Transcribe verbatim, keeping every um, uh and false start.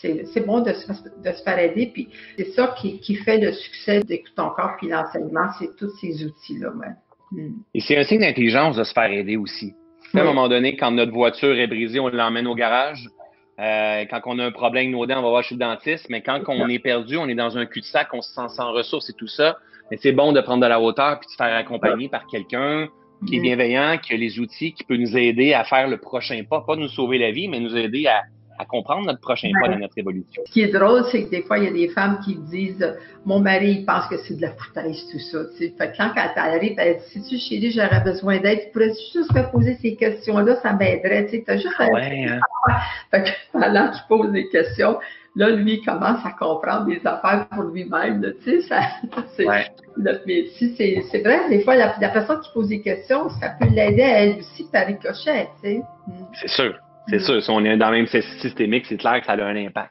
C'est bon de se, de se faire aider, puis c'est ça qui, qui fait le succès d'Écoute ton corps, puis l'enseignement, c'est tous ces outils-là. Mm. Et c'est un signe d'intelligence de se faire aider aussi. Oui. À un moment donné, quand notre voiture est brisée, on l'emmène au garage. Euh, quand on a un problème avec nos dents, on va voir chez le dentiste. Mais quand on est perdu, on est dans un cul-de-sac, on se sent sans ressources et tout ça. Mais c'est bon de prendre de la hauteur, puis de se faire accompagner par quelqu'un qui est bienveillant, qui a les outils, qui peut nous aider à faire le prochain pas. Pas nous sauver la vie, mais nous aider à à comprendre notre prochain pas de notre évolution. Ce qui est drôle, c'est que des fois, il y a des femmes qui disent « Mon mari, il pense que c'est de la foutaise, tout ça. » Fait que quand elle arrive, elle dit « Si tu, chérie, j'aurais besoin d'aide, tu pourrais juste me poser ces questions-là, ça m'aiderait. » Tu as juste à ouais, hein. Fait que pendant qu'il pose des questions, là, lui, il commence à comprendre des affaires pour lui-même. Tu sais, c'est ouais. vrai, des fois, la, la personne qui pose des questions, ça peut l'aider à elle aussi par ricochet. C'est sûr. C'est sûr, si on est dans le même systémique, c'est clair que ça a un impact.